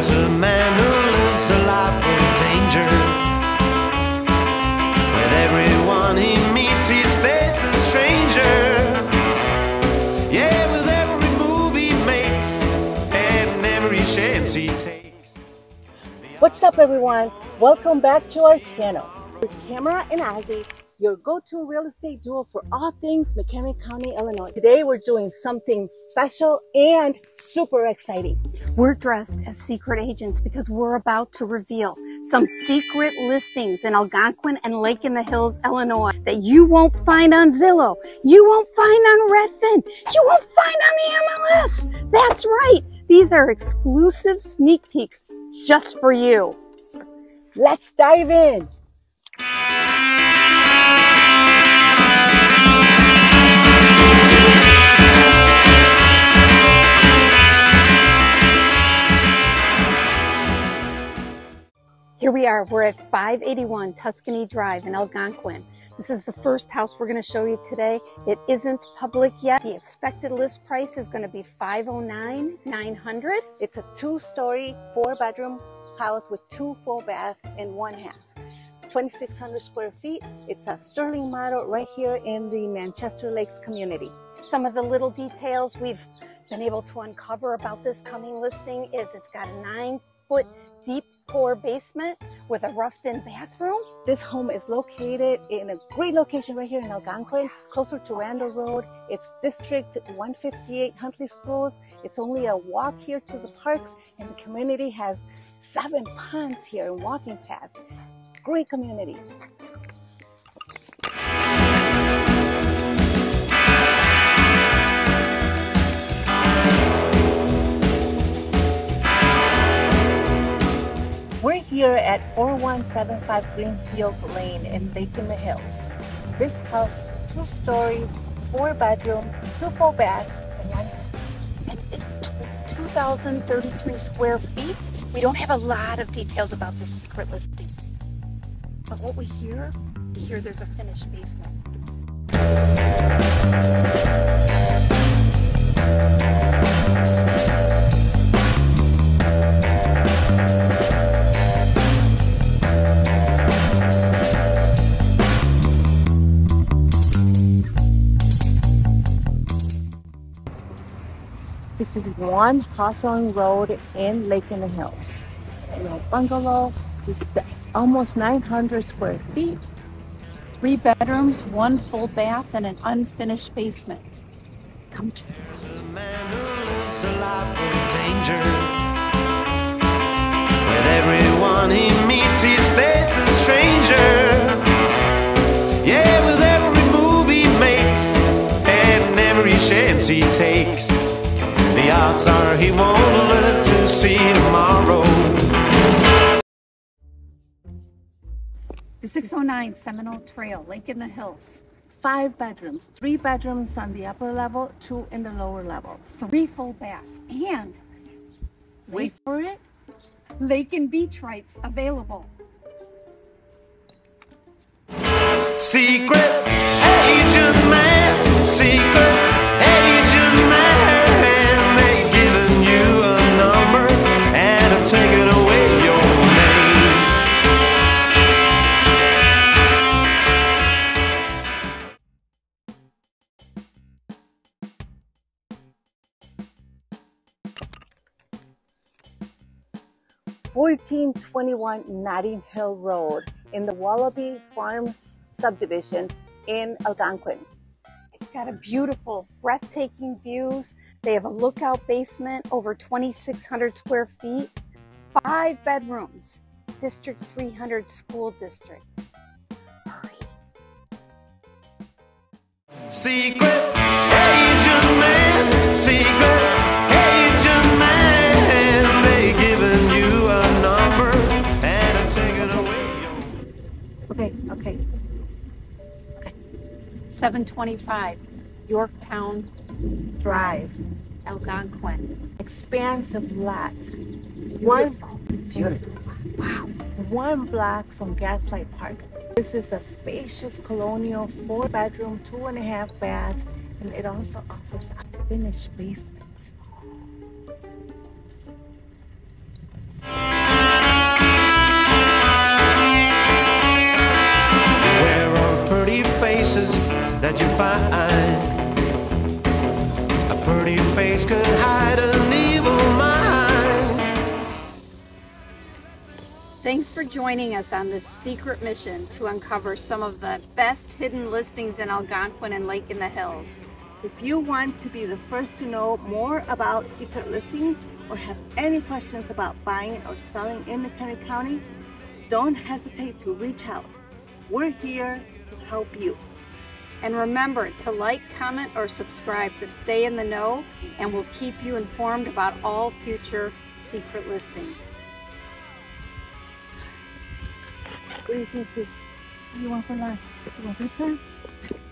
There's a man who lives a life of danger. With everyone he meets, he stays a stranger. Yeah, with every move he makes and every chance he takes. What's up, everyone? Welcome back to our channel. With Tamara and Ozzie, your go-to real estate duo for all things McHenry County, Illinois. Today we're doing something special and super exciting. We're dressed as secret agents because we're about to reveal some secret listings in Algonquin and Lake in the Hills, Illinois that you won't find on Zillow, you won't find on Redfin, you won't find on the MLS. That's right. These are exclusive sneak peeks just for you. Let's dive in. Here we are, we're at 581 Tuscany Drive in Algonquin. This is the first house we're going to show you today. It isn't public yet. The expected list price is going to be $509,900. It's a two-story, four-bedroom house with two full baths and one half. 2,600 square feet. It's a Sterling model right here in the Manchester Lakes community. Some of the little details we've been able to uncover about this coming listing is it's got a 9-foot deep core basement with a roughed-in bathroom. This home is located in a great location right here in Algonquin, closer to Randall Road. It's District 158 Huntley Schools. It's only a walk here to the parks, and the community has 7 ponds here and walking paths. Great community. We're here at 4175 Greenfield Lane in Lake in the Hills. This house is a two-story, four-bedroom, two full baths, and one bath. And it's 2,033 square feet. We don't have a lot of details about this secret listing. But what we hear there's a finished basement. This is 1 Hawthorne Road in Lake in the Hills. And a bungalow, just almost 900 square feet. 3 bedrooms, 1 full bath, and an unfinished basement. Come check it out. A man who lives a life of danger. With everyone he meets, he stays a stranger. Yeah, with every move he makes and every chance he takes. The odds are he won't live to see tomorrow. The 609 Seminole Trail, Lake in the Hills. 5 bedrooms, 3 bedrooms on the upper level, 2 in the lower level. 3 full baths, and wait for it, lake and beach rights available. Secret agent man, secret agent man. Taking away your name. – 1421 Nodding Hill Road in the Wallaby Farms subdivision in Algonquin. It's got a beautiful, breathtaking views. They have a lookout basement over 2,600 square feet. 5 bedrooms, District 300 school district. Hurry. Secret agent man, secret agent man. They giving you a number and I'm taking away. Okay. 725 Yorktown Drive, Algonquin. Expansive lot. Beautiful. Wow. 1 block from Gaslight Park. This is a spacious colonial 4-bedroom, 2.5 bath, and it also offers a finished basement. did you find? A pretty face could hide an evil mind. Thanks for joining us on this secret mission to uncover some of the best hidden listings in Algonquin and Lake in the Hills. If you want to be the first to know more about secret listings or have any questions about buying or selling in McHenry County, don't hesitate to reach out. We're here to help you. And remember to like, comment, or subscribe to stay in the know, and we'll keep you informed about all future secret listings. What do you think? What do you want for lunch? You want pizza?